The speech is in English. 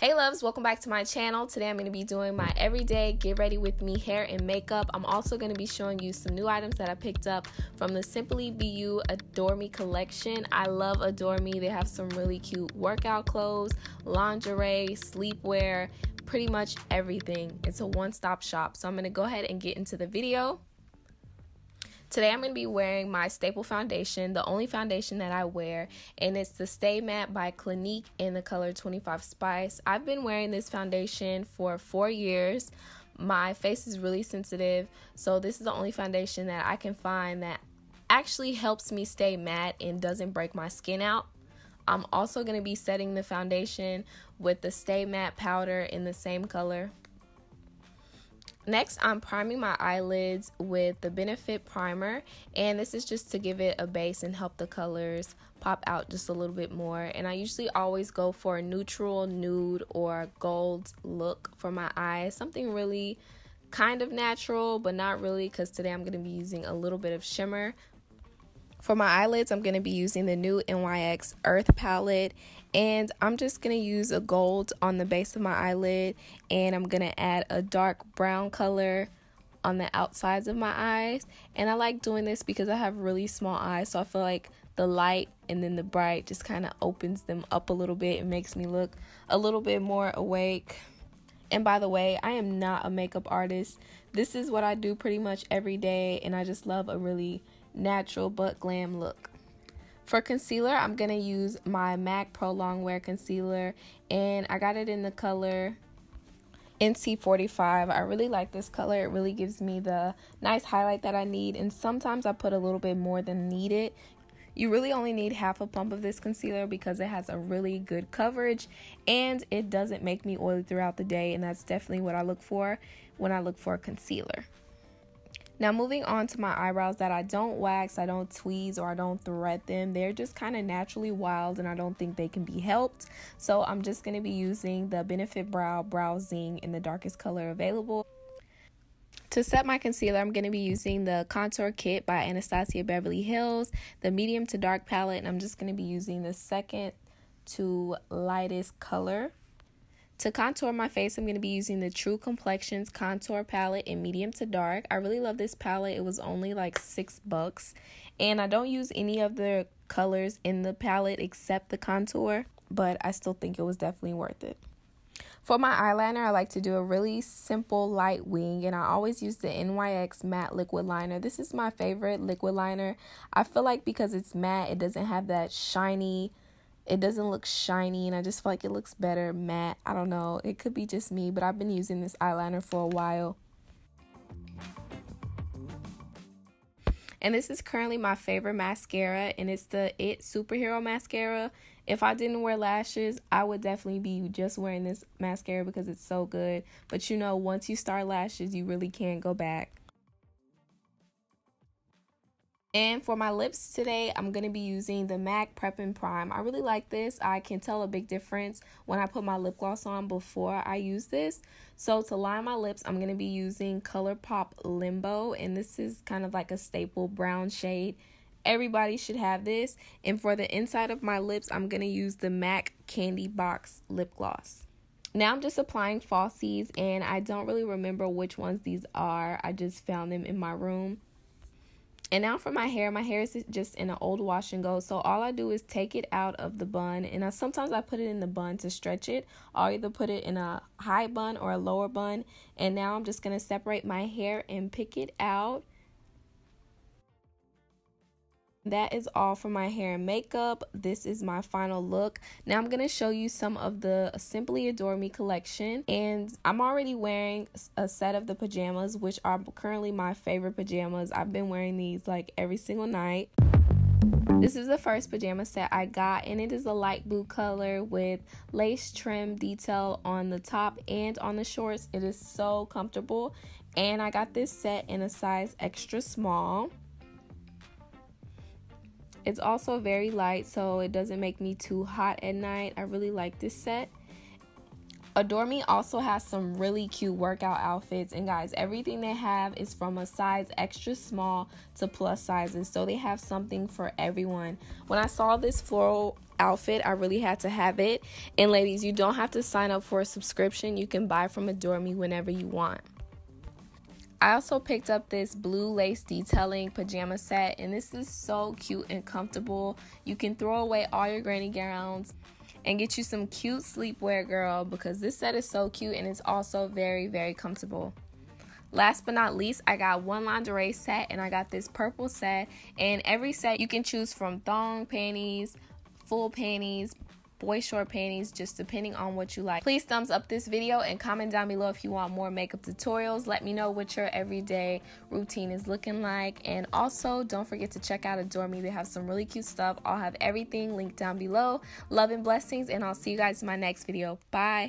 Hey loves, welcome back to my channel. Today I'm going to be doing my everyday get ready with me hair and makeup. I'm also going to be showing you some new items that I picked up from the Simply Be You Adore Me collection. I love Adore Me. They have some really cute workout clothes, lingerie, sleepwear, pretty much everything. It's a one-stop shop. So I'm going to go ahead and get into the video. Today I'm going to be wearing my staple foundation, the only foundation that I wear, and it's the Stay Matte by Clinique in the color 25 Spice. I've been wearing this foundation for 4 years. My face is really sensitive, so this is the only foundation that I can find that actually helps me stay matte and doesn't break my skin out. I'm also going to be setting the foundation with the Stay Matte powder in the same color. Next, I'm priming my eyelids with the Benefit primer, and this is just to give it a base and help the colors pop out just a little bit more. And I usually always go for a neutral nude or gold look for my eyes, something really kind of natural but not really, because today I'm going to be using a little bit of shimmer. For my eyelids, I'm going to be using the new NYX Earth Palette, and I'm just going to use a gold on the base of my eyelid, and I'm going to add a dark brown color on the outsides of my eyes. And I like doing this because I have really small eyes, so I feel like the light and then the bright just kind of opens them up a little bit and makes me look a little bit more awake. And by the way, I am not a makeup artist. This is what I do pretty much every day, and I just love a really natural but glam look. For concealer, I'm gonna use my MAC Pro Longwear concealer, and I got it in the color NC45. I really like this color. It really gives me the nice highlight that I need, and sometimes I put a little bit more than needed. You really only need half a pump of this concealer because it has a really good coverage and it doesn't make me oily throughout the day, and that's definitely what I look for when I look for a concealer. Now moving on to my eyebrows that I don't wax, I don't tweeze, or I don't thread them. They're just kind of naturally wild and I don't think they can be helped. So I'm just going to be using the Benefit Brow Zing in the darkest color available. To set my concealer, I'm going to be using the Contour Kit by Anastasia Beverly Hills, the medium to dark palette, and I'm just going to be using the second to lightest color. To contour my face, I'm going to be using the True Complexions Contour Palette in medium to dark. I really love this palette. It was only like $6, and I don't use any of the colors in the palette except the contour, but I still think it was definitely worth it. For my eyeliner, I like to do a really simple light wing, and I always use the NYX Matte Liquid Liner. This is my favorite liquid liner. I feel like because it's matte, it doesn't have that shiny, it doesn't look shiny, and I just feel like it looks better matte. I don't know. It could be just me, but I've been using this eyeliner for a while. And this is currently my favorite mascara, and it's the Superhero mascara. If I didn't wear lashes, I would definitely be just wearing this mascara because it's so good. But you know, once you start lashes, you really can't go back. And for my lips today, I'm going to be using the MAC Prep and Prime. I really like this. I can tell a big difference when I put my lip gloss on before I use this. So to line my lips, I'm going to be using ColourPop Limbo. And this is kind of like a staple brown shade. Everybody should have this. And for the inside of my lips, I'm going to use the MAC Candy Box Lip Gloss. Now I'm just applying falsies, and I don't really remember which ones these are. I just found them in my room. And now for my hair is just in an old wash and go, so all I do is take it out of the bun, and sometimes I put it in the bun to stretch it. I'll either put it in a high bun or a lower bun, and now I'm just going to separate my hair and pick it out. That is all for my hair and makeup. This is my final look. Now I'm going to show you some of the Simply Adore Me collection. And I'm already wearing a set of the pajamas, which are currently my favorite pajamas. I've been wearing these like every single night. This is the first pajama set I got, and it is a light blue color with lace trim detail on the top and on the shorts. It is so comfortable. And I got this set in a size extra small. It's also very light, so it doesn't make me too hot at night. I really like this set. Adore Me also has some really cute workout outfits. And guys, everything they have is from a size extra small to plus sizes. So they have something for everyone. When I saw this floral outfit. I really had to have it. And ladies, you don't have to sign up for a subscription. You can buy from Adore Me whenever you want. I also picked up this blue lace detailing pajama set, and this is so cute and comfortable. You can throw away all your granny gowns and get you some cute sleepwear, girl, because this set is so cute and it's also very, very comfortable. Last but not least, I got one lingerie set, and I got this purple set. And every set you can choose from thong panties, full panties, boy short panties, just depending on what you like. Please thumbs up this video and comment down below if you want more makeup tutorials. Let me know what your everyday routine is looking like, and also don't forget to check out Adore Me. They have some really cute stuff. I'll have everything linked down below. Love and blessings, and I'll see you guys in my next video. Bye.